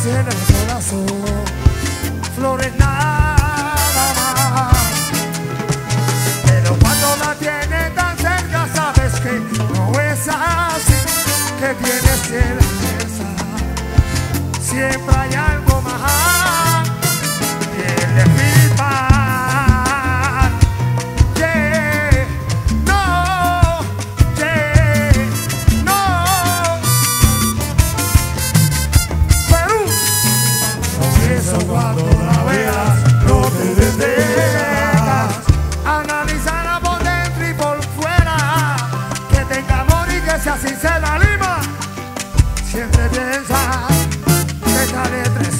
tiene un sol azul, flores nada más. Pero cuando la tienes tan cerca, sabes que no es así, que tienes certeza, siempre hay algo más. Tiene pipa. Cuando la veas, no te detengas, analizarla por dentro y por fuera, que tenga amor y que sea sincera. Lima, siempre piensa que esta letra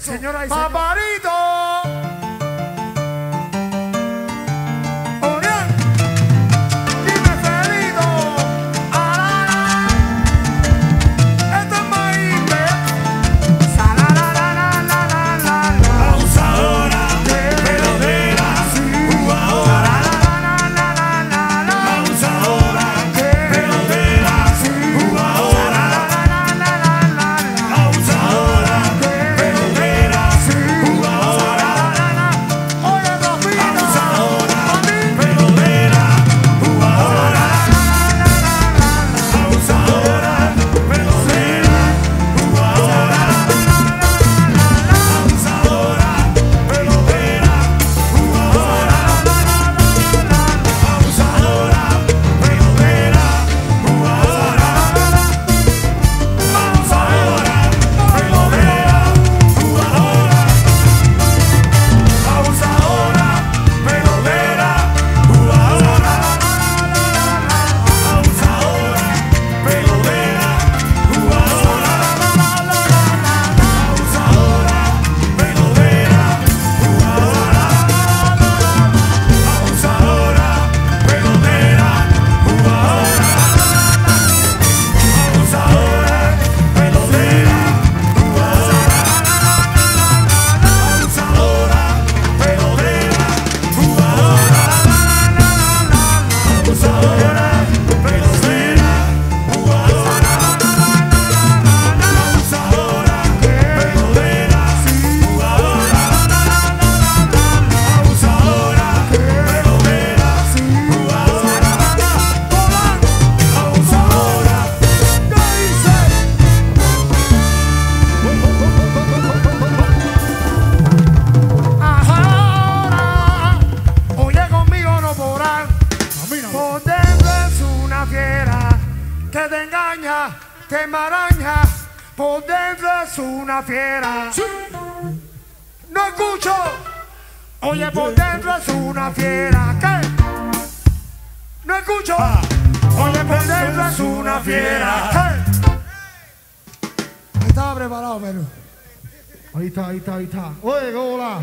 Señora y señor. ¡Paparito! Que te engaña, te enmaraña, por dentro es una fiera. Sí. No escucho. Oye, por dentro es una fiera. ¿Qué? No escucho. Ah. Oye, por dentro es una fiera. ¿Qué? Estaba preparado, pero. Ahí está, ahí está, ahí está. Oye, hola.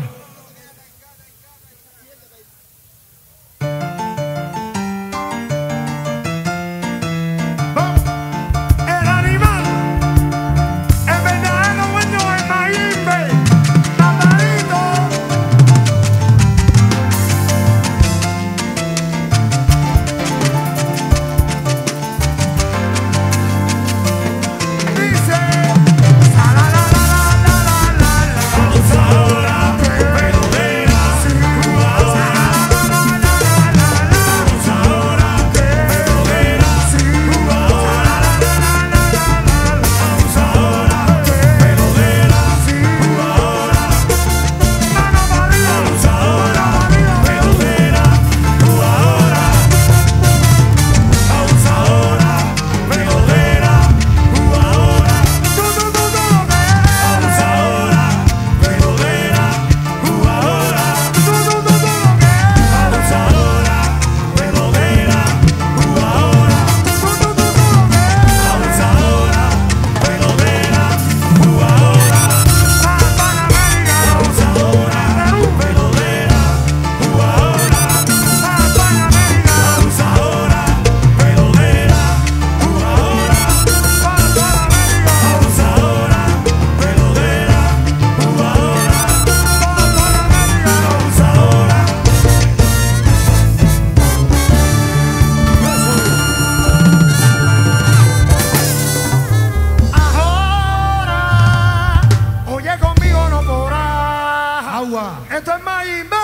Esto es Mayimbe.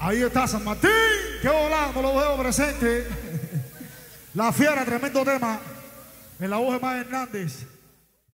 Ahí está San Martín. Qué volado, lo veo presente. La Fiera, tremendo tema. En la voz de Mayer Hernández.